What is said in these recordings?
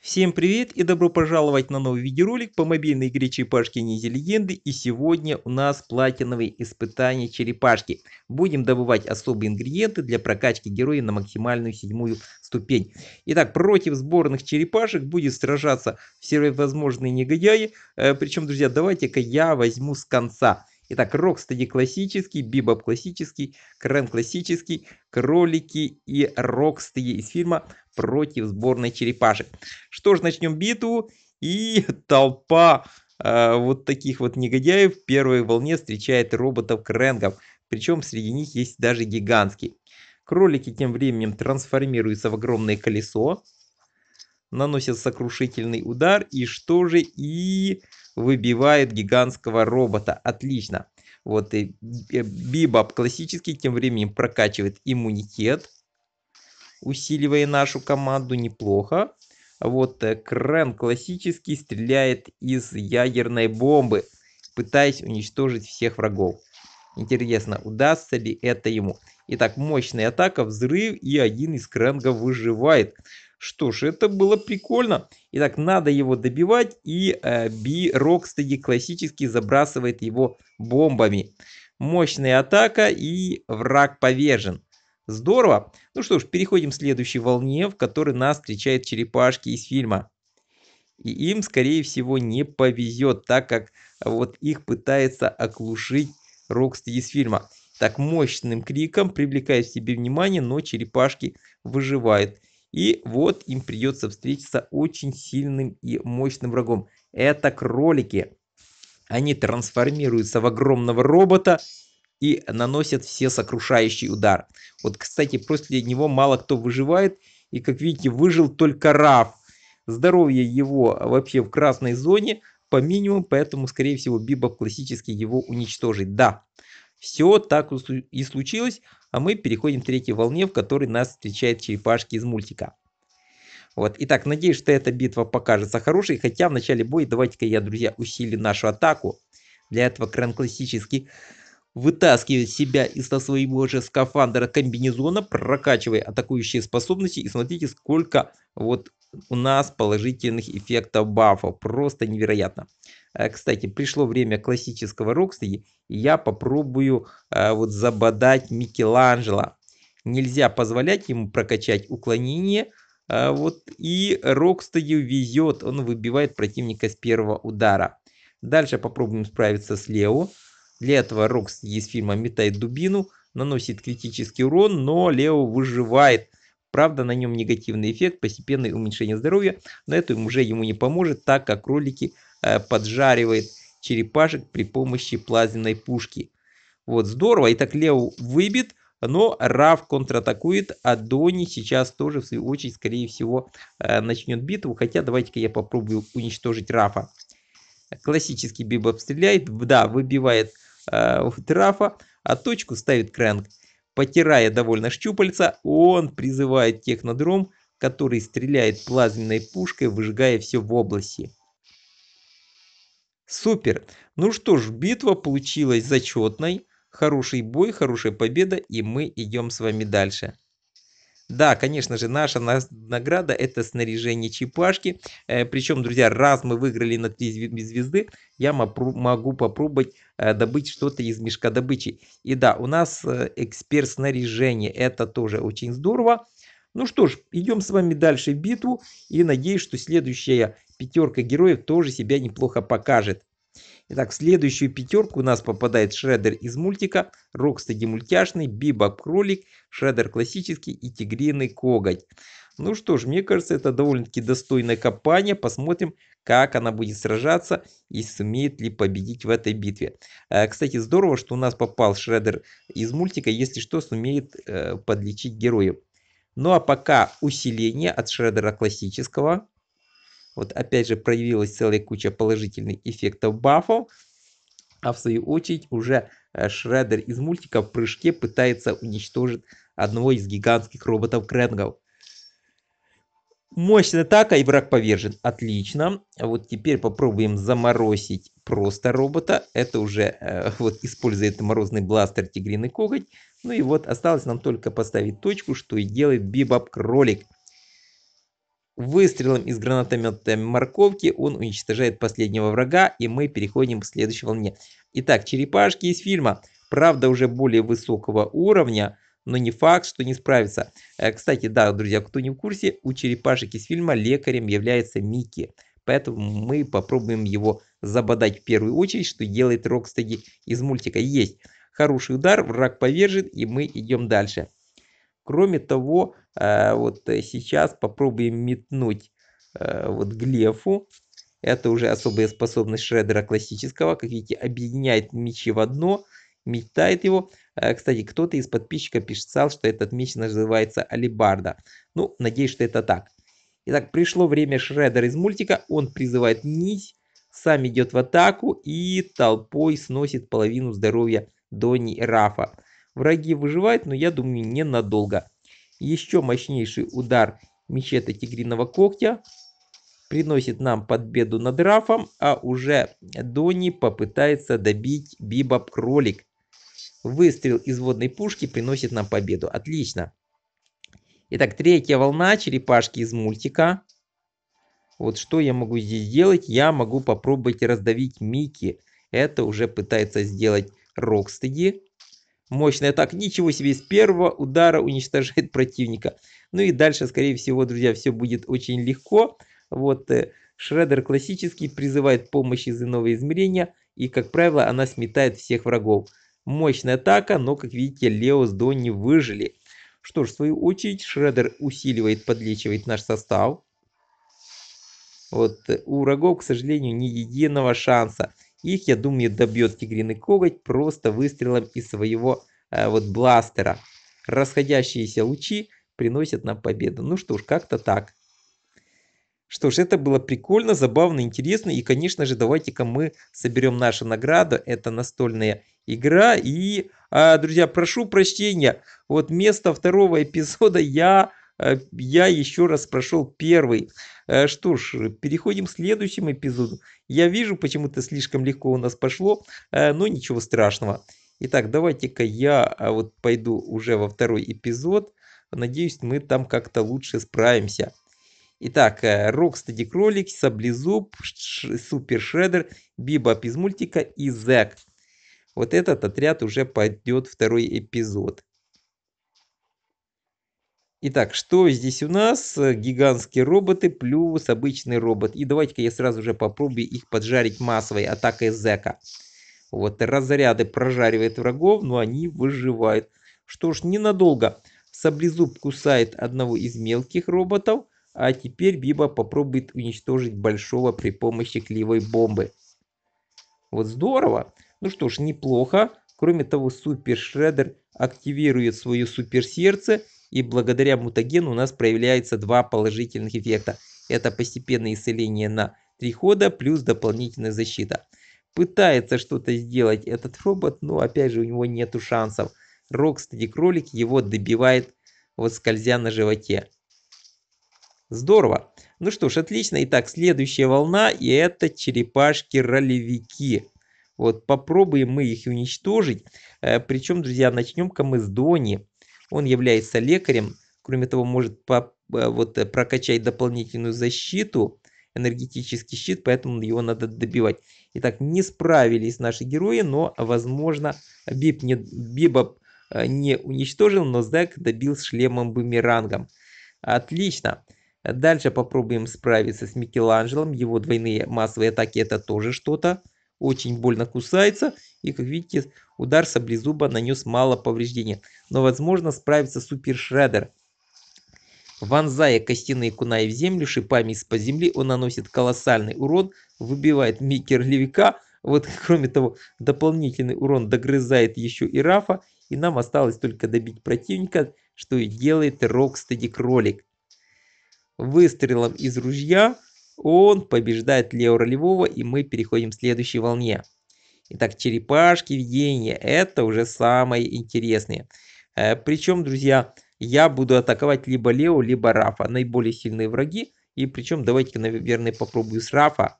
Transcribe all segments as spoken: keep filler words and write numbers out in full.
Всем привет и добро пожаловать на новый видеоролик по мобильной игре Черепашки Ниндзя Легенды. И сегодня у нас платиновые испытания черепашки. Будем добывать особые ингредиенты для прокачки героя на максимальную седьмую ступень. Итак, против сборных черепашек будет сражаться все возможные негодяи. Причем, друзья, давайте-ка я возьму с конца. Итак, Рокстеди классический, Бибоп классический, Крэнг классический, Кролики и Рокстеди из фильма «Против сборной черепашек». Что ж, начнем битву. И толпа э, вот таких вот негодяев в первой волне встречает роботов Крэнгов. Причем среди них есть даже гигантские. Кролики тем временем трансформируются в огромное колесо, наносят сокрушительный удар и что же и... выбивает гигантского робота. Отлично. Вот и Бибоп классический тем временем прокачивает иммунитет, усиливая нашу команду неплохо. Вот Крэнг классический стреляет из ядерной бомбы, пытаясь уничтожить всех врагов. Интересно, удастся ли это ему. Итак, мощная атака, взрыв, и один из Крэнгов выживает. Что ж, это было прикольно. Итак, надо его добивать, и э, Би Рокстеди классически забрасывает его бомбами. Мощная атака, и враг повержен. Здорово. Ну что ж, переходим к следующей волне, в которой нас встречают черепашки из фильма. И им, скорее всего, не повезет, так как вот их пытается оглушить Рокстеди из фильма. Так, мощным криком привлекает к себе внимание, но черепашки выживают. И вот им придется встретиться очень сильным и мощным врагом. Это кролики. Они трансформируются в огромного робота и наносят все сокрушающий удар. Вот, кстати, после него мало кто выживает. И, как видите, выжил только Раф. Здоровье его вообще в красной зоне по минимуму, поэтому, скорее всего, Бибоп классически его уничтожит. Да, все так и случилось. А мы переходим к третьей волне, в которой нас встречают черепашки из мультика. Вот. Итак, надеюсь, что эта битва покажется хорошей. Хотя в начале боя давайте-ка я, друзья, усилю нашу атаку. Для этого Крэнг классически вытаскивает себя из-за своего же скафандра комбинезона, прокачивая атакующие способности. И смотрите, сколько вот у нас положительных эффектов бафов. Просто невероятно. Кстати, пришло время классического Рокстеди, и я попробую а, вот забодать Микеланджело. Нельзя позволять ему прокачать уклонение. А, вот, и Рокстеди везет, он выбивает противника с первого удара. Дальше попробуем справиться с Лео. Для этого Рокстеди из фильма метает дубину, наносит критический урон, но Лео выживает. Правда, на нем негативный эффект, постепенное уменьшение здоровья, но это уже ему не поможет, так как кролики поджаривает черепашек при помощи плазменной пушки. Вот, здорово. Итак, Лео выбит, но Раф контратакует, а Донни сейчас тоже, в свою очередь, скорее всего, начнет битву. Хотя, давайте-ка я попробую уничтожить Рафа. Классический Бибоп стреляет, да, выбивает э, вот Рафа, а точку ставит Крэнг. Потирая довольно щупальца, он призывает Технодром, который стреляет плазменной пушкой, выжигая все в области. Супер! Ну что ж, битва получилась зачетной. Хороший бой, хорошая победа, и мы идем с вами дальше. Да, конечно же, наша награда — это снаряжение черепашки. Причем, друзья, раз мы выиграли на три звезды, я могу попробовать добыть что-то из мешка добычи. И да, у нас эксперт снаряжение, это тоже очень здорово. Ну что ж, идем с вами дальше в битву, и надеюсь, что следующая пятерка героев тоже себя неплохо покажет. Итак, в следующую пятерку у нас попадает Шреддер из мультика, Рокстеди мультяшный, Бибоп кролик, Шреддер классический и Тигриный коготь. Ну что ж, мне кажется, это довольно-таки достойная компания. Посмотрим, как она будет сражаться и сумеет ли победить в этой битве. Кстати, здорово, что у нас попал Шреддер из мультика, если что, сумеет подлечить героев. Ну а пока усиление от Шреддера классического. Вот опять же проявилась целая куча положительных эффектов бафов. А в свою очередь уже Шреддер из мультика в прыжке пытается уничтожить одного из гигантских роботов Крэнгов. Мощная атака, и враг повержен. Отлично. Вот теперь попробуем заморозить просто робота. Это уже э, вот использует морозный бластер Тигриный коготь. Ну и вот осталось нам только поставить точку, что и делает Бибоп кролик. Выстрелом из гранатомета морковки он уничтожает последнего врага, и мы переходим к следующей волне. Итак, черепашки из фильма. Правда, уже более высокого уровня, но не факт, что не справится. Кстати, да, друзья, кто не в курсе, у черепашек из фильма лекарем является Микки. Поэтому мы попробуем его забодать в первую очередь, что делает Рокстеди из мультика. Есть хороший удар, враг повержен, и мы идем дальше. Кроме того, вот сейчас попробуем метнуть вот Глефу. Это уже особая способность Шреддера классического. Как видите, объединяет мечи в одно, метает его. Кстати, кто-то из подписчиков писал, что этот меч называется Алибарда. Ну, надеюсь, что это так. Итак, пришло время Шреддера из мультика. Он призывает нить, сам идет в атаку и толпой сносит половину здоровья Донни и Рафа. Враги выживают, но я думаю, ненадолго. Еще мощнейший удар мечета Тигриного Когтя приносит нам победу над Рафом, а уже Донни попытается добить Бибоп кролик. Выстрел из водной пушки приносит нам победу. Отлично. Итак, третья волна, черепашки из мультика. Вот что я могу здесь сделать? Я могу попробовать раздавить Микки. Это уже пытается сделать Рокстеди. Мощная атака. Ничего себе, с первого удара уничтожает противника. Ну и дальше, скорее всего, друзья, все будет очень легко. Вот Шреддер классический призывает помощь из иного измерения. И, как правило, она сметает всех врагов. Мощная атака, но, как видите, Лео с Донни выжили. Что ж, в свою очередь, Шреддер усиливает, подлечивает наш состав. Вот у врагов, к сожалению, ни единого шанса. Их, я думаю, добьет Тигриный Коготь просто выстрелом из своего э, вот бластера. Расходящиеся лучи приносят нам победу. Ну что ж, как-то так. Что ж, это было прикольно, забавно, интересно. И, конечно же, давайте-ка мы соберем нашу награду. Это настольная игра. И, э, друзья, прошу прощения. Вот вместо второго эпизода я... Я еще раз прошел первый. Что ж, переходим к следующему эпизоду. Я вижу, почему-то слишком легко у нас пошло, но ничего страшного. Итак, давайте-ка я вот пойду уже во второй эпизод. Надеюсь, мы там как-то лучше справимся. Итак, Рокстеди кролик, Саблезуб, Супер Шреддер, Бибоп из мультика и Зэк. Вот этот отряд уже пойдет второй эпизод. Итак, что здесь у нас? Гигантские роботы плюс обычный робот. И давайте-ка я сразу же попробую их поджарить массовой атакой Зэка. Вот, разряды прожаривают врагов, но они выживают. Что ж, ненадолго. Саблезуб кусает одного из мелких роботов, а теперь Биба попробует уничтожить большого при помощи клеевой бомбы. Вот здорово. Ну что ж, неплохо. Кроме того, Супер Шреддер активирует свое суперсердце. И благодаря мутагену у нас проявляется два положительных эффекта. Это постепенное исцеление на три хода плюс дополнительная защита. Пытается что-то сделать этот робот, но опять же у него нету шансов. Рокстеди кролик его добивает, вот скользя на животе. Здорово. Ну что ж, отлично. Итак, следующая волна, и это черепашки-ролевики. Вот попробуем мы их уничтожить. Причем, друзья, начнем-ка мы с Донни. Он является лекарем, кроме того, может по, вот, прокачать дополнительную защиту, энергетический щит, поэтому его надо добивать. Итак, не справились наши герои, но, возможно, Биб не, Бибоп не уничтожил, но Зэк добил с шлемом-бумерангом. Отлично. Дальше попробуем справиться с Микеланджелом. Его двойные массовые атаки — это тоже что-то. Очень больно кусается. И, как видите, удар Саблезуба нанес мало повреждений. Но, возможно, справится Супер Шреддер. Вонзая костяные кунаи в землю, шипами из-под земли, он наносит колоссальный урон, выбивает Микки ролевика. Вот, кроме того, дополнительный урон догрызает еще и Рафа. И нам осталось только добить противника, что и делает Рокстеди кролик. Выстрелом из ружья... Он побеждает Лео ролевого, и мы переходим к следующей волне. Итак, черепашки видения. Это уже самые интересные. Э, причем, друзья, я буду атаковать либо Лео, либо Рафа. Наиболее сильные враги. И причем, давайте-ка, наверное, попробую с Рафа.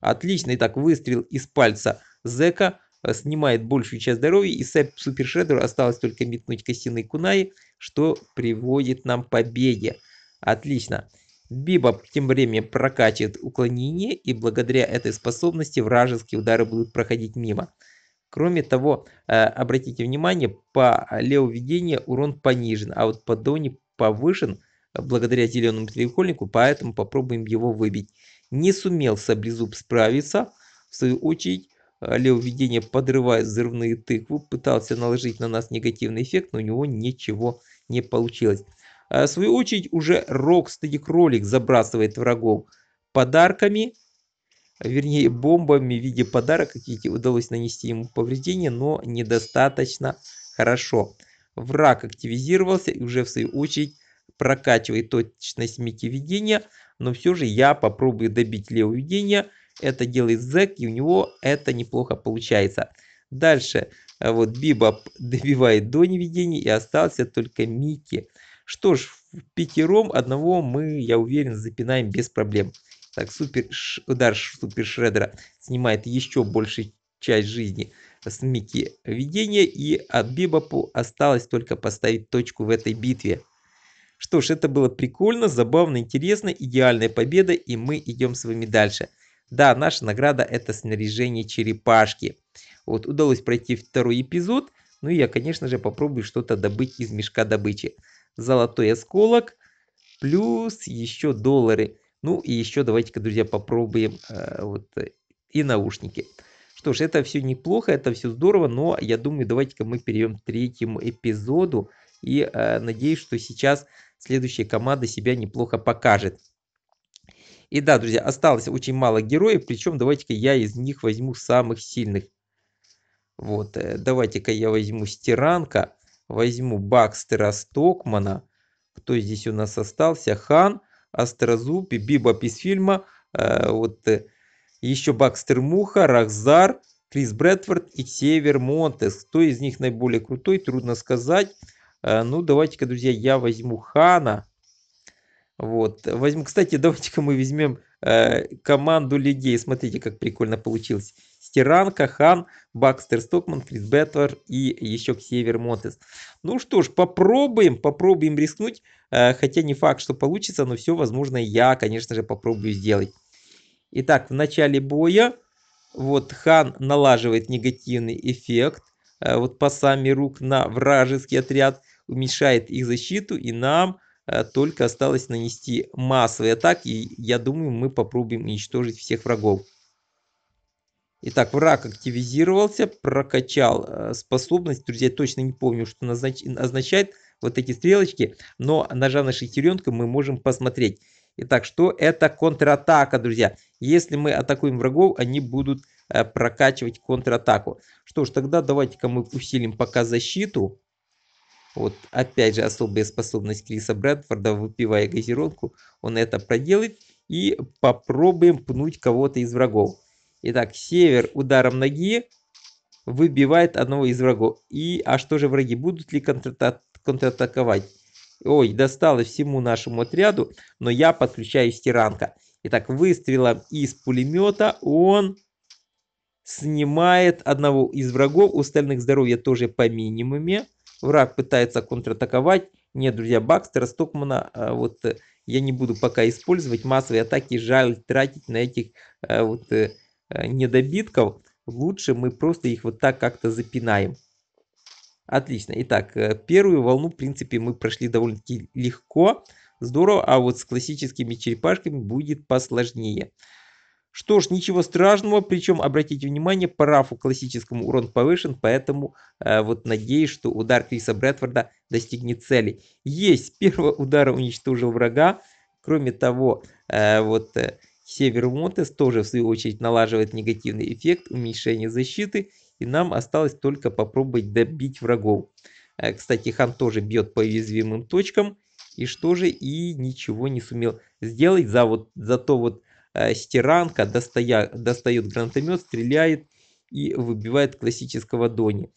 Отлично. Итак, выстрел из пальца Зэка снимает большую часть здоровья. И Супер Шреддеру осталось только метнуть костяные кунаи, что приводит нам к победе. Отлично. Бибоп тем временем прокачивает уклонение, и благодаря этой способности вражеские удары будут проходить мимо. Кроме того, обратите внимание, по левоведению урон понижен, а вот по доне повышен благодаря зеленому треугольнику, поэтому попробуем его выбить. Не сумел Саблезуб справиться, в свою очередь левоведение подрывает взрывные тыквы, пытался наложить на нас негативный эффект, но у него ничего не получилось. В свою очередь уже Рокстеди кролик забрасывает врагов подарками, вернее бомбами в виде подарок, как видите, удалось нанести ему повреждение, но недостаточно хорошо. Враг активизировался и уже в свою очередь прокачивает точность метиведения, но все же я попробую добить левоведение. Это делает Зэк, и у него это неплохо получается. Дальше вот Бибоп добивает до неведения, и остался только Микки. Что ж, пятером одного мы, я уверен, запинаем без проблем. Так, супер удар супер Шреддера снимает еще большую часть жизни с Микки видения. И от Бибопу осталось только поставить точку в этой битве. Что ж, это было прикольно, забавно, интересно. Идеальная победа, и мы идем с вами дальше. Да, наша награда — это снаряжение черепашки. Вот, удалось пройти второй эпизод. Ну и я, конечно же, попробую что-то добыть из мешка добычи. Золотой осколок, плюс еще доллары. Ну и еще давайте-ка, друзья, попробуем э, вот, и наушники. Что ж, это все неплохо, это все здорово, но я думаю, давайте-ка мы перейдем к третьему эпизоду. И э, надеюсь, что сейчас следующая команда себя неплохо покажет. И да, друзья, осталось очень мало героев, причем давайте-ка я из них возьму самых сильных. Вот, э, давайте-ка я возьму Стиранка. Возьму Бакстера Стокмана. Кто здесь у нас остался? Хан, Острозуб и Бибоп из фильма. Э, вот э, еще Бакстер Муха, Рахзар, Крис Брэдфорд и Ксевер Монтес. Кто из них наиболее крутой, трудно сказать. Э, ну, давайте-ка, друзья, я возьму Хана. Вот. Возьму, кстати, давайте-ка мы возьмем э, команду людей. Смотрите, как прикольно получилось. Стиранка, Хан, Бакстер Стокман, Крис Брэдфорд и еще Ксевер Монтес. Ну что ж, попробуем, попробуем рискнуть. Э, хотя не факт, что получится, но все возможно я, конечно же, попробую сделать. Итак, в начале боя вот Хан налаживает негативный эффект. Э, вот пасами рук на вражеский отряд уменьшает их защиту, и нам только осталось нанести массовые атаки, и я думаю, мы попробуем уничтожить всех врагов. Итак, враг активизировался, прокачал способность. Друзья, точно не помню, что назнач... означает вот эти стрелочки, но нажав на шестеренку мы можем посмотреть. Итак, что это контратака, друзья? Если мы атакуем врагов, они будут прокачивать контратаку. Что ж, тогда давайте-ка мы усилим пока защиту. Вот, опять же, особая способность Криса Брэдфорда, выпивая газировку, он это проделает. И попробуем пнуть кого-то из врагов. Итак, Север ударом ноги выбивает одного из врагов. И, а что же враги, будут ли контратаковать? контратаковать? Ой, досталось всему нашему отряду, но я подключаю Стиранка. Итак, выстрелом из пулемета он снимает одного из врагов. У остальных здоровья тоже по минимуме. Враг пытается контратаковать. Нет, друзья, Бакстера Стокмана вот я не буду пока использовать. Массовые атаки жаль тратить на этих вот недобитков. Лучше мы просто их вот так как-то запинаем. Отлично. Итак, первую волну, в принципе, мы прошли довольно-таки легко. Здорово. А вот с классическими черепашками будет посложнее. Что ж, ничего страшного, причем, обратите внимание, по рафу классическому урон повышен, поэтому э, вот надеюсь, что удар Криса Брэдфорда достигнет цели. Есть, с первого удара уничтожил врага. Кроме того, э, вот э, Север Монтес тоже, в свою очередь, налаживает негативный эффект уменьшения защиты, и нам осталось только попробовать добить врагов. Э, кстати, Хан тоже бьет по уязвимым точкам, и что же, и ничего не сумел сделать, за вот, зато вот Стиранка достая, достает гранатомет, стреляет и выбивает классического Дони.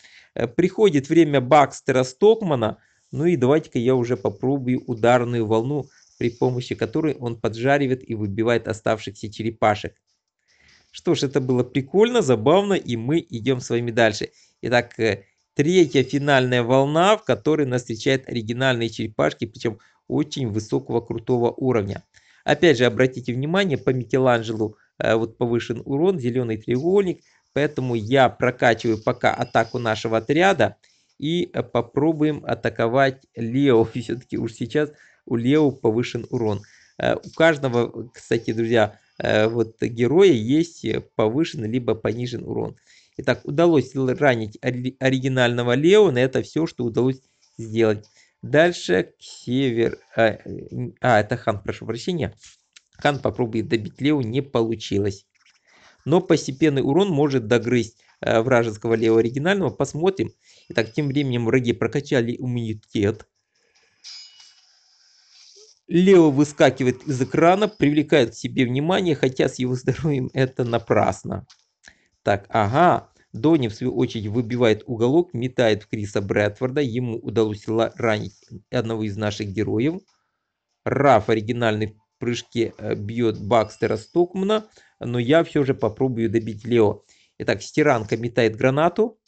Приходит время Бакстера Стокмана. Ну и давайте-ка я уже попробую ударную волну, при помощи которой он поджаривает и выбивает оставшихся черепашек. Что ж, это было прикольно, забавно, и мы идем с вами дальше. Итак, третья финальная волна, в которой нас встречают оригинальные черепашки, причем очень высокого крутого уровня. Опять же, обратите внимание, по Микеланджелу вот повышен урон, зеленый треугольник. Поэтому я прокачиваю пока атаку нашего отряда. И попробуем атаковать Лео. Все-таки уж сейчас у Лео повышен урон. У каждого, кстати, друзья, вот героя есть повышен либо понижен урон. Итак, удалось ранить оригинального Лео. На это все, что удалось сделать. Дальше Ксевер... А, а, это Хан, прошу прощения. Хан попробует добить Лео, не получилось. Но постепенный урон может догрызть э, вражеского Лео оригинального. Посмотрим. Итак, тем временем враги прокачали иммунитет. Лео выскакивает из экрана, привлекает к себе внимание, хотя с его здоровьем это напрасно. Так, ага. Донни, в свою очередь, выбивает уголок, метает в Криса Брэдфорда. Ему удалось ранить одного из наших героев. Раф оригинальный в прыжке бьет Бакстера Стокмана. Но я все же попробую добить Лео. Итак, Стиранка метает гранату.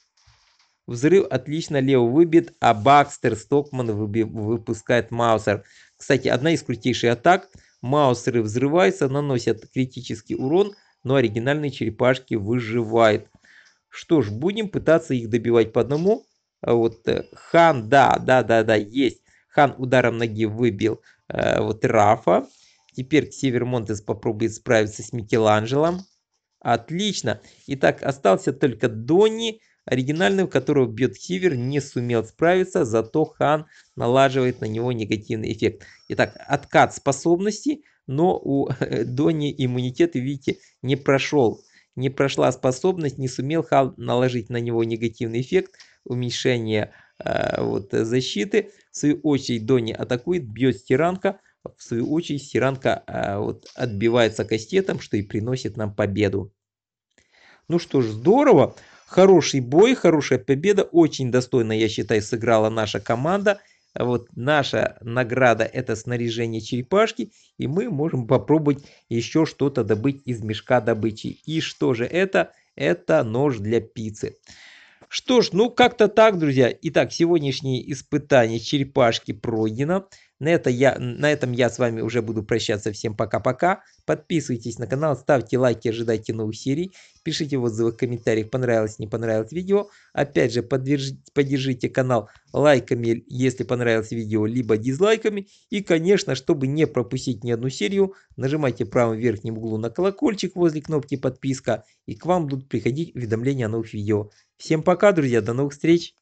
Взрыв отлично Лео выбит, а Бакстер Стокман выпускает Маусер. Кстати, одна из крутейших атак. Маусеры взрываются, наносят критический урон, но оригинальные черепашки выживают. Что ж, будем пытаться их добивать по одному. Вот Хан, да, да, да, да, есть. Хан ударом ноги выбил э, вот Рафа. Теперь Ксевер Монтес попробует справиться с Микеланджелом. Отлично. Итак, остался только Донни, оригинальный, которого бьет Ксевер, не сумел справиться, зато Хан налаживает на него негативный эффект. Итак, откат способности, но у Донни иммунитет, видите, не прошел. Не прошла способность, не сумел Хан наложить на него негативный эффект, уменьшение э, вот, защиты. В свою очередь Донни атакует, бьет Стиранка. В свою очередь Стиранка э, вот, отбивается кастетом, что и приносит нам победу. Ну что ж, здорово. Хороший бой, хорошая победа. Очень достойно, я считаю, сыграла наша команда. Вот наша награда — это снаряжение черепашки, и мы можем попробовать еще что-то добыть из мешка добычи. И что же это? Это нож для пиццы. Что ж, ну как-то так, друзья. Итак, сегодняшнее испытание черепашки пройдено. На, это я, на этом я с вами уже буду прощаться. Всем пока-пока. Подписывайтесь на канал, ставьте лайки, ожидайте новых серий. Пишите в отзывах, в комментариях, понравилось, не понравилось видео. Опять же, поддержите канал лайками, если понравилось видео, либо дизлайками. И, конечно, чтобы не пропустить ни одну серию, нажимайте в правом верхнем углу на колокольчик возле кнопки подписка, и к вам будут приходить уведомления о новых видео. Всем пока, друзья, до новых встреч!